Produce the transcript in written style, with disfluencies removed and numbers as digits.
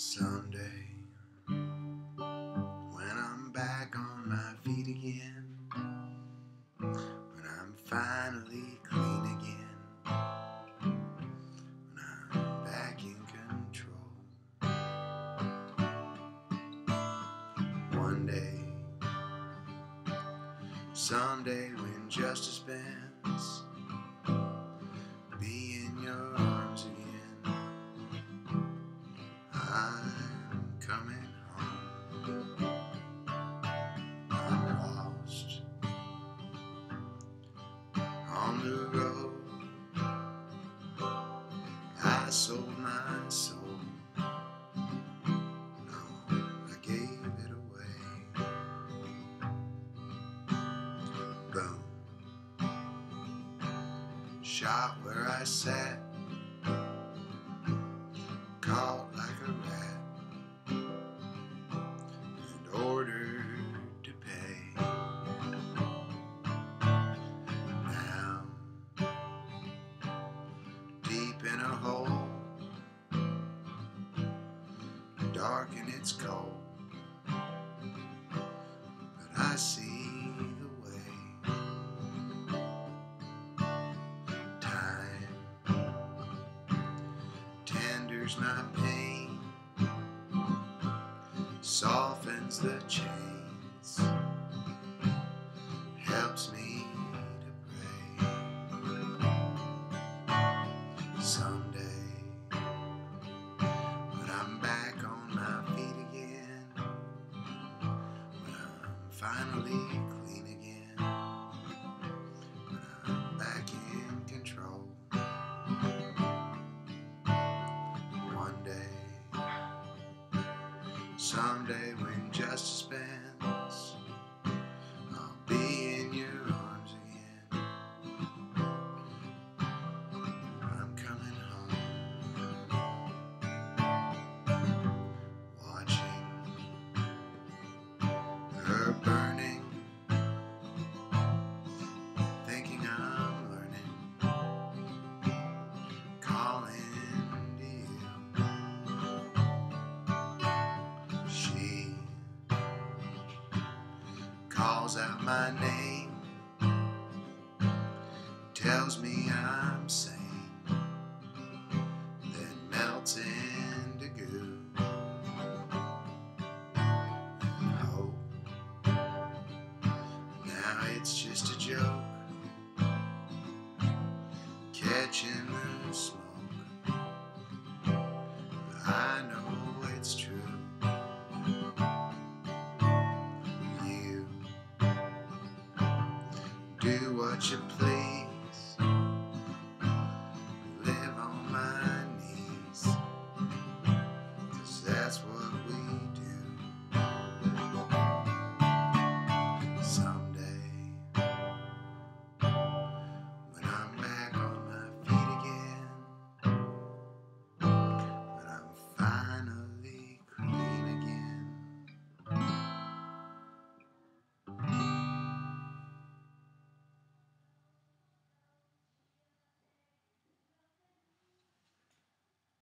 Someday, when I'm back on my feet again, when I'm finally clean again, when I'm back in control, one day, someday when justice bends, be in your arms again. I'm coming home. I'm lost on the road. I sold my soul. No, I gave it away. Boom. Shot where I sat. Caught like a rat and ordered to pay. Now, deep in a hole, dark and it's cold, but I see the way. My pain softens the chains, helps me to pray. Someday, when I'm back on my feet again, when I'm finally clean again, when I'm back in control. Someday when justice bends, I'll be in your arms again. I'm coming home, watching her burning, thinking I'm learning, calling. Calls out my name, tells me I'm sane, then melts into goo. And hope, now it's just a joke, catching